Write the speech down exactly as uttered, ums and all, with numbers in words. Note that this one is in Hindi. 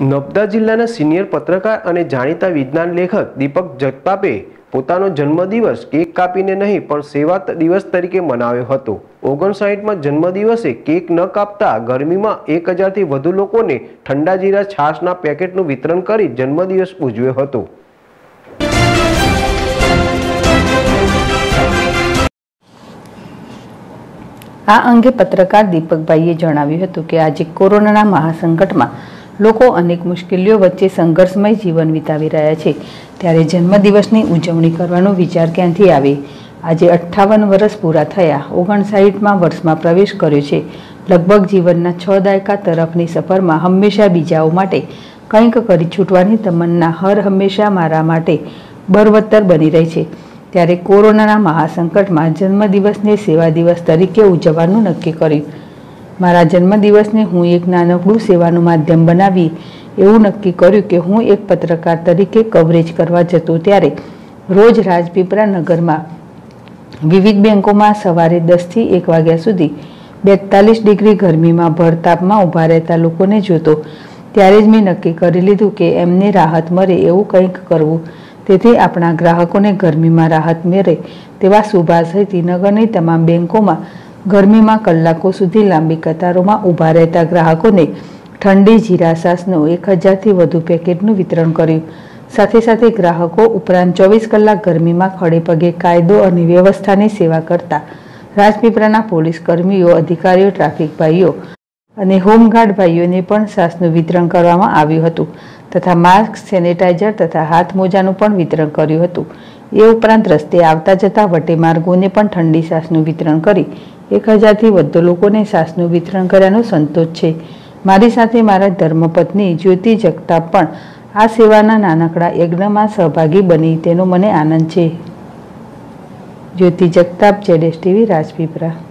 नर्मदा जिल्लाना सीनियर पत्रकार अने जाणीता विज्ञान लेखक दीपक जगतापे पोतानो जन्मदिवस केक कापीने नहीं पण सेवा दिवस तरीके मनाव्यो हतो। ओगणसाठ मां जन्मदिवसे केक न कापता गरमीमां एक हज़ार थी वधु लोकोने ठंडा जीरा छाशना पेकेटनुं वितरण करी जन्मदिवस उजव्यो हतो। आ अंगे पत्रकार दीपकभाईए जणाव्युं हतुं के आज कोरोनाना महासंकटमां लोको अनेक मुश्किलों वच्चे संघर्षमय जीवन बितावी रह्या छे, त्यारे जन्मदिवसनी उजवणी करवानो विचार क्यांथी आवे। आजे अठावन वर्ष पूरा थया ओगणसाठ मां वर्षमां प्रवेश कर्यो छे। लगभग जीवनना छ दायका तरफनी सफरमां हमेशा बीजाओ माटे कंईक करी छूटवानी तमन्ना हर हमेशा मारा माटे बरवत्तर बनी रही छे, त्यारे कोरोनाना महासंकटमां जन्मदिवसने सेवा दिवस तरीके उजववानुं नक्की कर्युं। मारा जन्मदिवस ने हूँ एक नानकड़ू सेवानुं माध्यम बनावी एवं नक्की कर्युं के हूँ एक पत्रकार तरीके कवरेज करवा जतो, त्यारे रोज राजपीपरा नगर में विविध बैंकों में सवारे दस थी एक वाग्या सुधी बेतालीस डिग्री गरमी में भरताप में उभा रहता लोकोने जोतो, त्यारे ज मैं नक्की करी लीधुं के एमने राहत मळे एवं कंईक करवुं। तेथी आपणा ग्राहकोने गरमी में राहत मळे तेवा सुभाषथी नगरनी तमाम बैंकों में गर्मी में कलाकों सुधी लांबी कतारों में उभा रहता ग्राहकों ने ठंडी जीरा सासनो एक हज़ार थी वधु पेकेटनुं वितरण कर्युं। साथे साथे ग्राहकों उपरांत चौबीस कलाक गर्मी में खड़े पगे कायदो अने व्यवस्था की सेवा करता राजपीपराना पोलीसकर्मीओ, अधिकारीओ, ट्राफिक भाईओ अने होमगार्ड भाईओने पण सासनुं वितरण करवामां आव्युं हतुं तथा मास्क, सेनेटाइजर तथा हाथ मोजानुं पण वितरण कर्युं हतुं। ए उपरांत रस्ते आवता जता वटेमार्गोने पण ठंडी सासनुं वितरण करी एक हज़ार थी वधु लोकोने सासनुं वितरण कर्यानो संतोष छे। मारी साथे मारा धर्मपत्नी ज्योति जगताप पण आ सेवाना नानकड़ा यज्ञमां सहभागी बनी तेनो मने आनंद छे। ज्योति जगताप, जेडेश टीवी, राजपीपरा।